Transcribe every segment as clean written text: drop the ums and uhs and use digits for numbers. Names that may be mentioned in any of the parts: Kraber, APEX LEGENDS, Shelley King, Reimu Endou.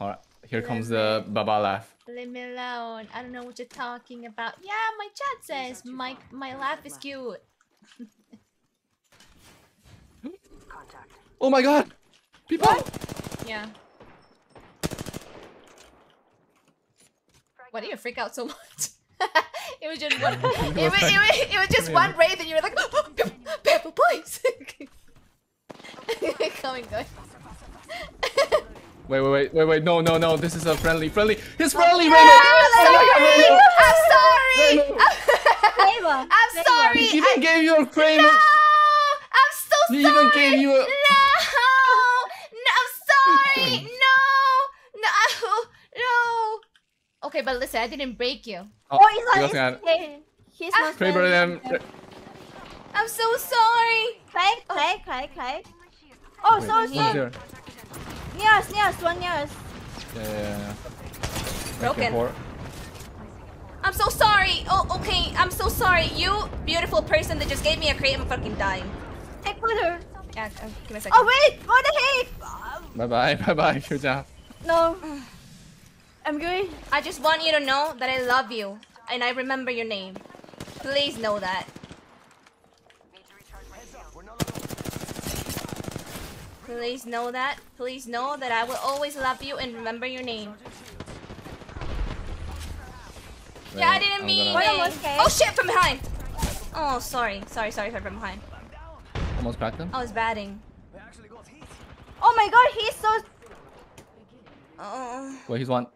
Alright, here comes the Baba laugh. Leave me alone. I don't know what you're talking about. Yeah, my chat says my laugh is cute. Contact. Oh my god! People! What? Yeah. Why do you freak out so much? It was just one. It was just one raid, and you were like, oh, "Pepper, please." Coming, going. Wait! No! This is a friendly. He's friendly, Reimu. I'm sorry. I'm sorry. He even gave you a Kraber. No, I'm so sorry. He even gave you a. No, I'm sorry. No. Okay, but listen, I didn't break you. Oh, he's not. He's not. I'm so sorry. Cry. Oh, wait, so. Nearest, one nearest. Yeah. Broken. I'm so sorry. Oh, okay. I'm so sorry. You beautiful person that just gave me a crate, I'm fucking dying. I put her. Yeah, give me a second. Oh wait, what the heck? Bye bye. Good job. No. I'm good. I just want you to know that I love you and I remember your name. Please know that. Please know that. Please know that I will always love you and remember your name. Yeah, I didn't mean it. Oh shit, from behind. Oh, sorry, from behind. Almost cracked them. I was batting. Oh my god, he's so. Well, he's one.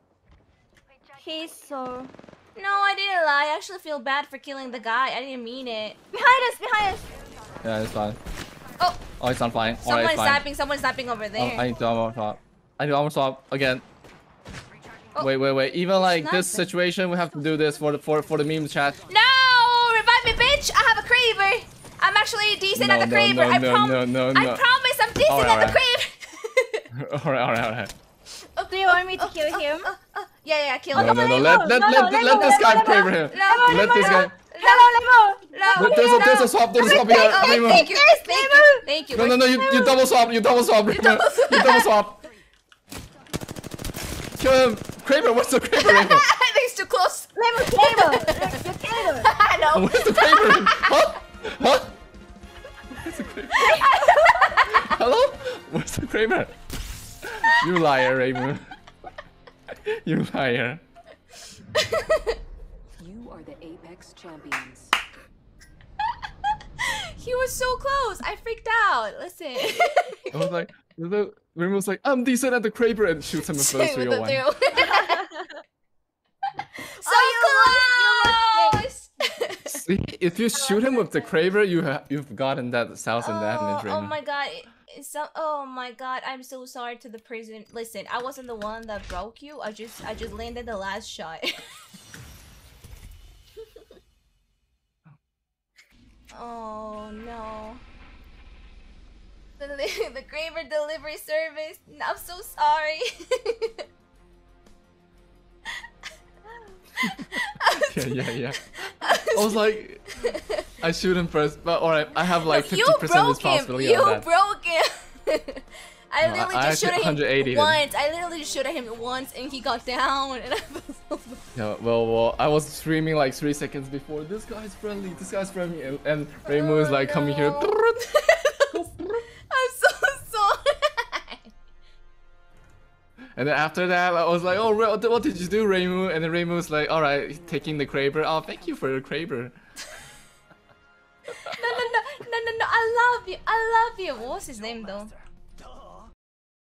He's so... No, I didn't lie. I actually feel bad for killing the guy. I didn't mean it. Behind us! Yeah, it's fine. Oh, it's not flying. Someone's sniping over there. Oh, I need to armor swap. Again. Oh. Wait. Even like this situation, we have to do this for the meme chat. No! Revive me, bitch! I have a Kraber! I'm actually decent at the Kraber. I promise I'm decent at the Kraber! Alright. Do you want me to kill him? Yeah, kill him. No. Let this guy play with him. Let this guy. Hello, Reimu. There's a swap. Here. Thank you. No. You double swap. You double swap. Kill him. Kraber, where's the Kraber? I think it's too close. Reimu. No. Where's the Kraber? Huh? Where's the Kraber? Hello? Where's the Kraber? You liar, Reimu. You liar. You are the Apex champions. He was so close. I freaked out. Listen. I was like, Reimu was like, I'm decent at the Kraber and shoots him first 301. So close. See, if you shoot him with the Kraber, you've gotten that 1,000 damage, Reimu. Oh my god. Oh my god, I'm so sorry to the person. Listen, I wasn't the one that broke you. I just landed the last shot. Oh no. The Kraber delivery service. I'm so sorry. Yeah. I was like, I shoot him first, but alright, I have like 50% responsibility on that. You broke him. I literally just shot at him once, and he got down. And I was yeah, well, I was streaming like 3 seconds before. This guy's friendly, and Reimu is like coming here. I'm so sorry. And then after that, I was like, oh, what did you do, Reimu? And then Reimu was like, alright, taking the Kraber. Oh, thank you for your Kraber. No, I love you. What was his name though?